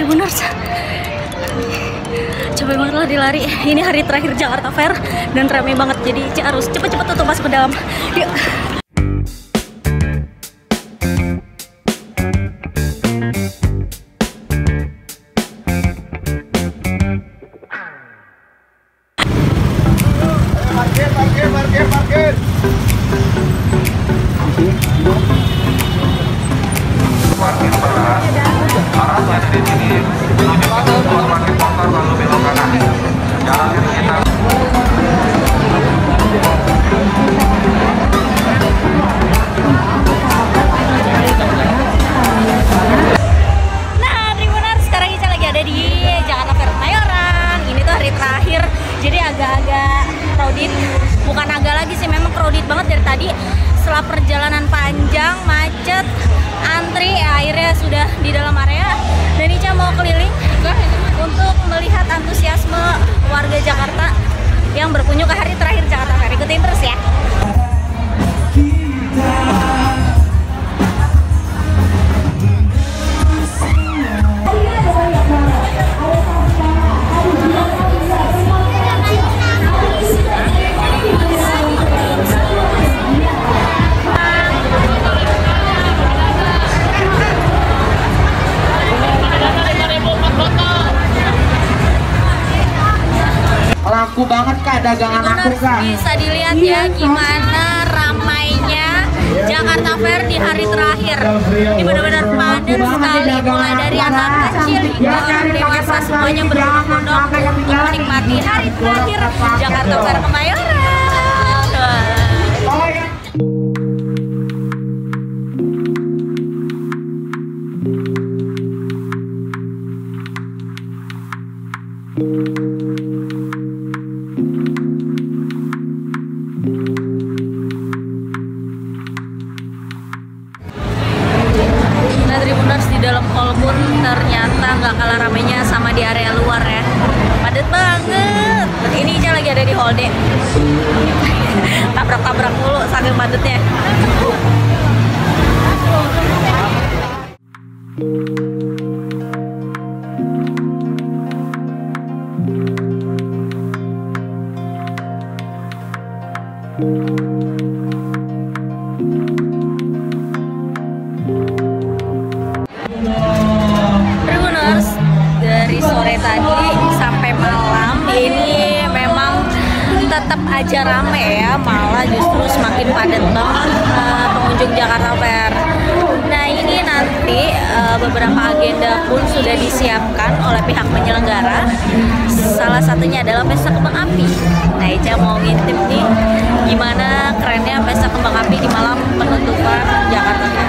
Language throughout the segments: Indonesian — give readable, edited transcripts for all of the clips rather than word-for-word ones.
Tribuners. Capek banget lah dilari. Ini hari terakhir Jakarta Fair dan ramai banget, jadi Ci harus cepet-cepet tutup masuk ke dalam. Yuk. Parkir. Arah saya di sini menuju ke parkir motor lalu belok kanan. Jalannya sekitar. Nah, Tribuners, sekarang kita lagi ada di Jakarta Fair Kemayoran. Ini tuh hari terakhir, jadi agak-agak crowded. Bukan agak lagi sih, memang crowded banget dari tadi. Setelah perjalanan panjang, macet, antri, akhirnya sudah di dalam area. Dan Ica mau keliling untuk melihat antusiasme warga Jakarta yang berkunjung ke hari terakhir Jakarta Fair. Ikutin terus ya. Laku banget kak dagangan aku kak. Bisa dilihat ya gimana ramainya Jakarta Fair di hari terakhir. Ini benar-benar padat sekali, mulai dari anak kecil hingga orang dewasa semuanya berbondong-bondong untuk menikmati hari terakhir Jakarta Fair Kemayoran. Ternyata nggak kalah ramainya sama di area luar ya, padat banget. Ini aja lagi ada di hall D, tabrak-tabrak mulu saking padatnya. Tetap aja rame ya, malah justru semakin padat banget pengunjung Jakarta Fair. Nah ini nanti beberapa agenda pun sudah disiapkan oleh pihak penyelenggara. Salah satunya adalah pesta kembang api. Nah Ica mau ngintip nih gimana kerennya pesta kembang api di malam penutupan Jakarta Fair.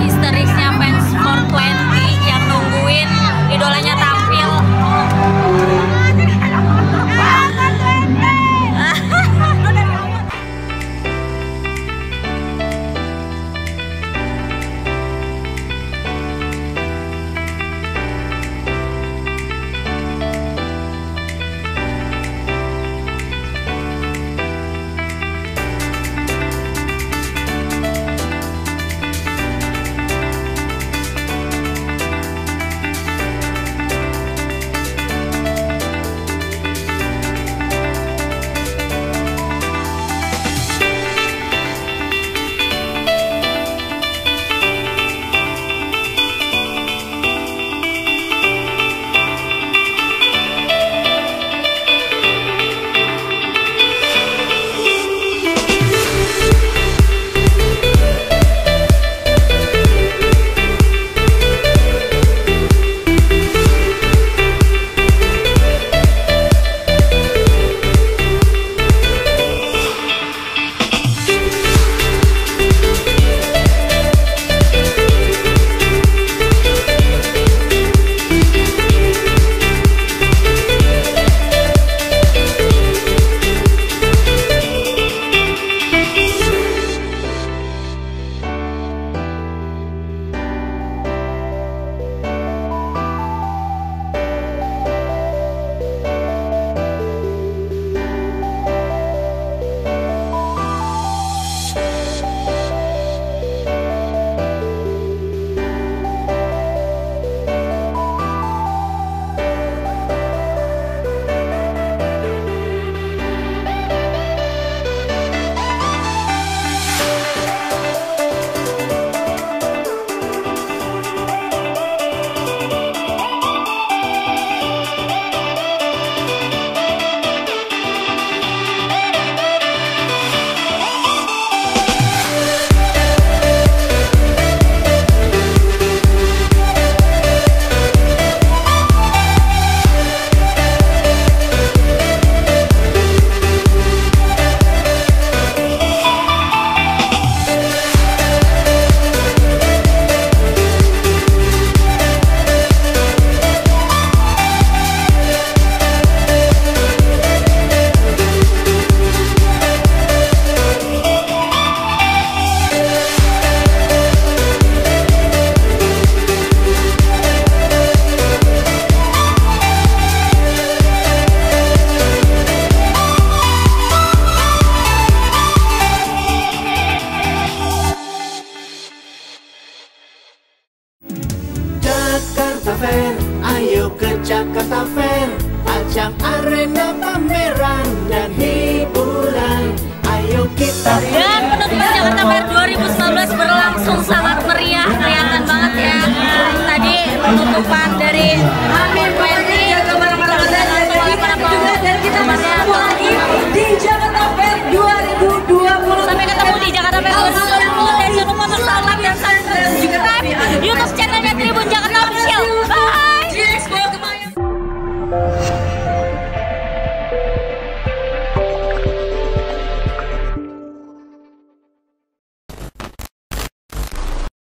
histerisnya fans 420 yang nungguin idolanya tampil. Jakarta Fair, ayo ke Jakarta Fair, ajang arena pameran dan hiburan. Ayo kita. Dan penutupan Jakarta Fair 2019 berlangsung sangat meriah, kelihatan banget ya. Tadi penutupan dari